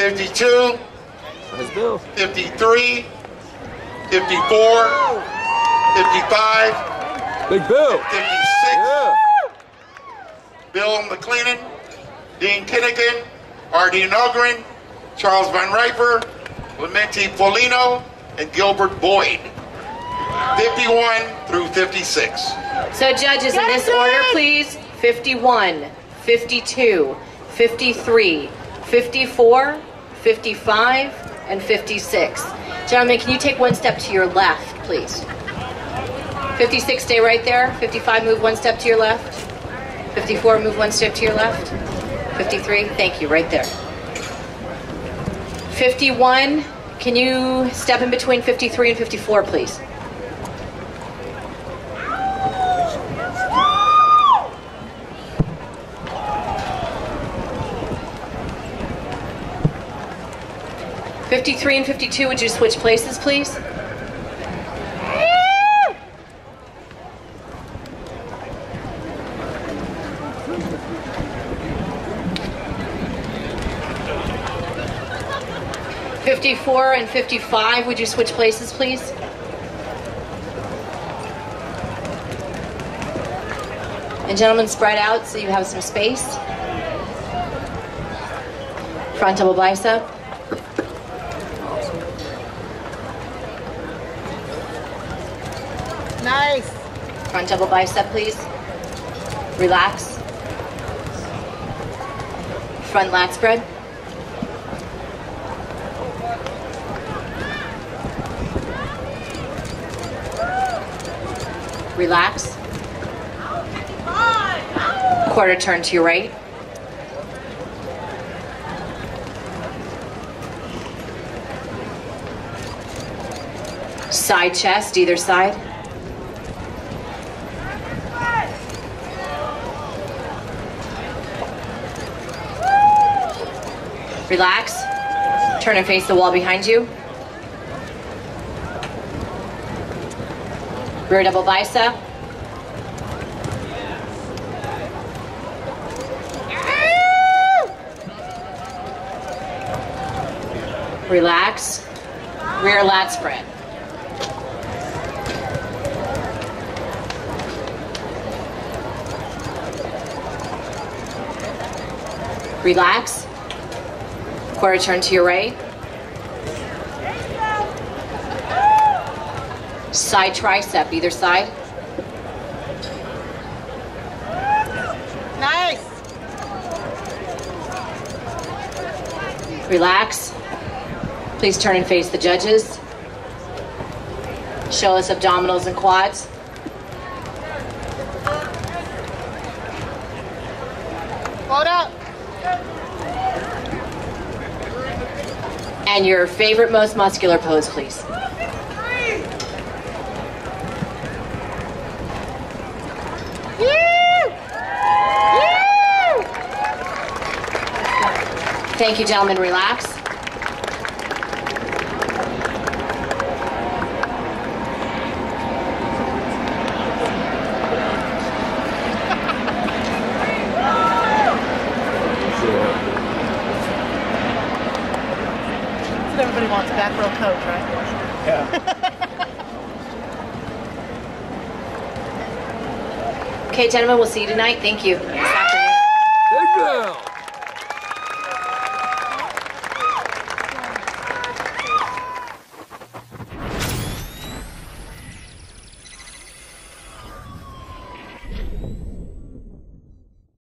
52, 53, 54, 55, Big Bill. 56, yeah. Bill McAleenan, Dean Kinnegan, Artie Nogren, Charles Van Riper, Lamenti Polino, and Gilbert Boyd. 51 through 56. So judges, in this order, please. 51, 52, 53, 54, 55, and 56. Gentlemen, can you take one step to your left, please? 56, stay right there. 55, move one step to your left. 54, move one step to your left. 53, thank you, right there. 51, can you step in between 53 and 54, please? '53 and '52, would you switch places, please? Yeah. 54 and 55, would you switch places, please? And gentlemen, spread out so you have some space. Front double bicep. 9. Front double bicep, please. Relax. Front lat spread. Relax. Quarter turn to your right. Side chest, either side. Relax. Turn and face the wall behind you. Rear double bicep. Relax. Rear lat spread. Relax. Quarter turn to your right. Side tricep, either side. Nice. Relax. Please turn and face the judges. Show us abdominals and quads. Hold up. And your favorite, most muscular pose, please. Thank you, gentlemen. Relax. Everybody wants a back row coach, right? Yeah. Okay, gentlemen, we'll see you tonight. Thank you. Yeah. Good girl.